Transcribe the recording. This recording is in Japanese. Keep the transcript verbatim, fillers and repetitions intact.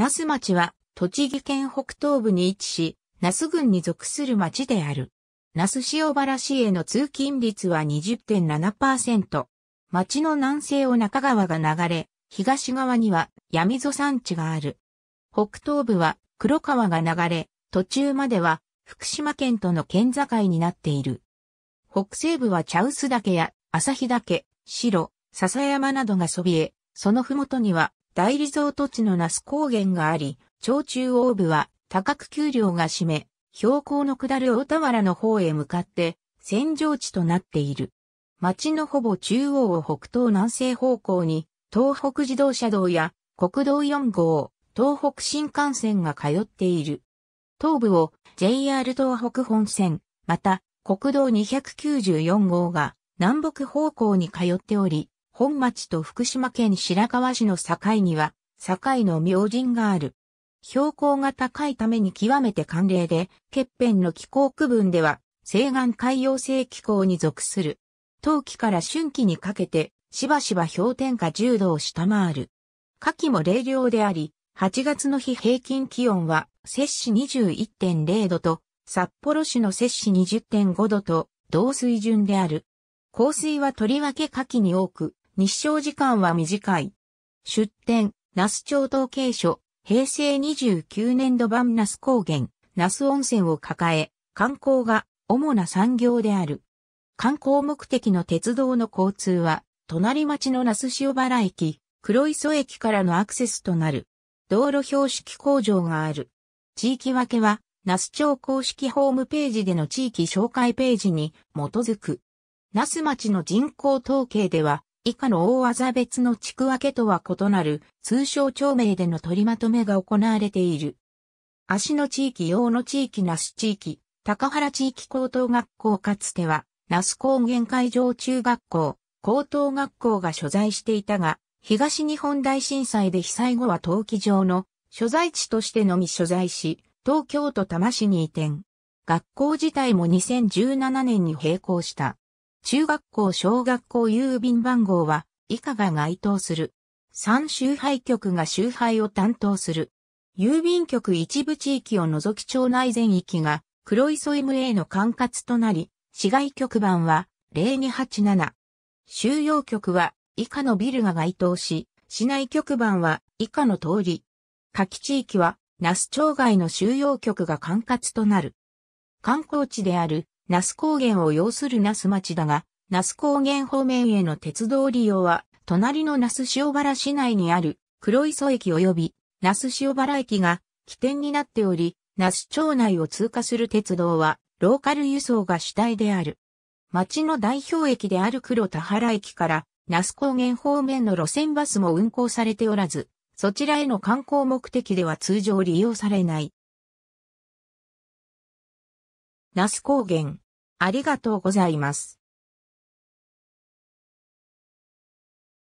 那須町は栃木県北東部に位置し、那須郡に属する町である。那須塩原市への通勤率は にじゅってんななパーセント。町の南西を中川が流れ、東側には闇磯山地がある。北東部は黒川が流れ、途中までは福島県との県境になっている。北西部は茶臼岳や旭岳、白、笹山などがそびえ、そのふもとには大リゾート地の那須高原があり、超中央部は高久丘陵が占め、標高の下る大田原の方へ向かって扇状地となっている。町のほぼ中央を北東南西方向に、東北自動車道や国道よんごう、東北新幹線が通っている。東部を ジェイアール 東北本線、また国道にひゃくきゅうじゅうよんごうが南北方向に通っており、本町と福島県白河市の境には、境の明神がある。標高が高いために極めて寒冷で、欠片の気候区分では、西岸海洋性気候に属する。冬季から春季にかけて、しばしば氷点下じゅうどを下回る。夏季も冷涼であり、はちがつの日平均気温は、摂氏 にじゅういってんれいどと、札幌市の摂氏 にじゅってんごどと、同水準である。降水はとりわけ夏季に多く、日照時間は短い。出典、那須町統計所。平成にじゅうきゅうねんど版那須高原、那須温泉を抱え、観光が主な産業である。観光目的の鉄道の交通は、隣町の那須塩原駅、黒磯駅からのアクセスとなる。道路標識工場がある。地域分けは、那須町公式ホームページでの地域紹介ページに基づく。那須町の人口統計では、以下の大字別の地区分けとは異なる通称町名での取りまとめが行われている。芦野地域、用野地域、那須地域、高原地域高等学校かつては、那須高原海上中学校、高等学校が所在していたが、東日本大震災で被災後は登記上の所在地としてのみ所在し、東京都多摩市に移転。学校自体もにせんじゅうななねんに閉校した。中学校、小学校、郵便番号は以下が該当する。さん集配局が集配を担当する。郵便局一部地域を除き町内全域が黒磯 エムエー の管轄となり、市外局番はゼロにはちなな。収容局は以下のビルが該当し、市内局番は以下の通り。夏季地域は那須町外の収容局が管轄となる。観光地である。那須高原を擁する那須町だが、那須高原方面への鉄道利用は、隣の那須塩原市内にある黒磯駅及び那須塩原駅が起点になっており、那須町内を通過する鉄道は、ローカル輸送が主体である。町の代表駅である黒田原駅から、那須高原方面の路線バスも運行されておらず、そちらへの観光目的では通常利用されない。那須高原。ありがとうございます。